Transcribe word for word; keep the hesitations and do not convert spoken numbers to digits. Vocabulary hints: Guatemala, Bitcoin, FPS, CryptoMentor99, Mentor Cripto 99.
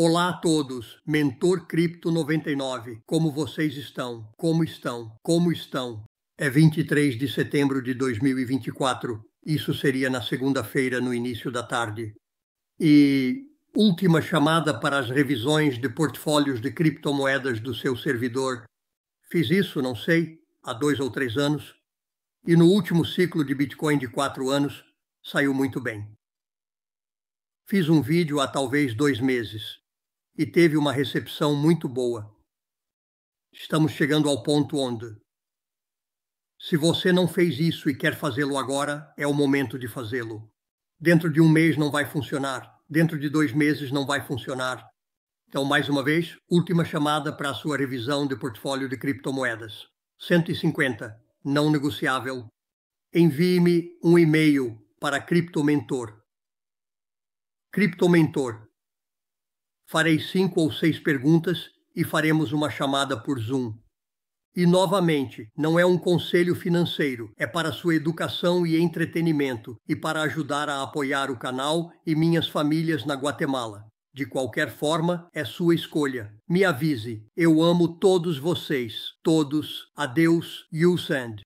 Olá a todos, Mentor Cripto noventa e nove, como vocês estão? Como estão? Como estão? É vinte e três de setembro de dois mil e vinte e quatro, isso seria na segunda-feira no início da tarde. E última chamada para as revisões de portfólios de criptomoedas do seu servidor. Fiz isso, não sei, há dois ou três anos, e no último ciclo de Bitcoin de quatro anos, saiu muito bem. Fiz um vídeo há talvez dois meses. E teve uma recepção muito boa. Estamos chegando ao ponto onde, se você não fez isso e quer fazê-lo agora, é o momento de fazê-lo. Dentro de um mês não vai funcionar. Dentro de dois meses não vai funcionar. Então, mais uma vez, última chamada para a sua revisão de portfólio de criptomoedas. cento e cinquenta, não negociável. Envie-me um e-mail para CryptoMentor. CryptoMentor. Farei cinco ou seis perguntas e faremos uma chamada por Zoom. E, novamente, não é um conselho financeiro, é para sua educação e entretenimento e para ajudar a apoiar o canal e minhas famílias na Guatemala. De qualquer forma, é sua escolha. Me avise. Eu amo todos vocês. Todos. Adeus. You send.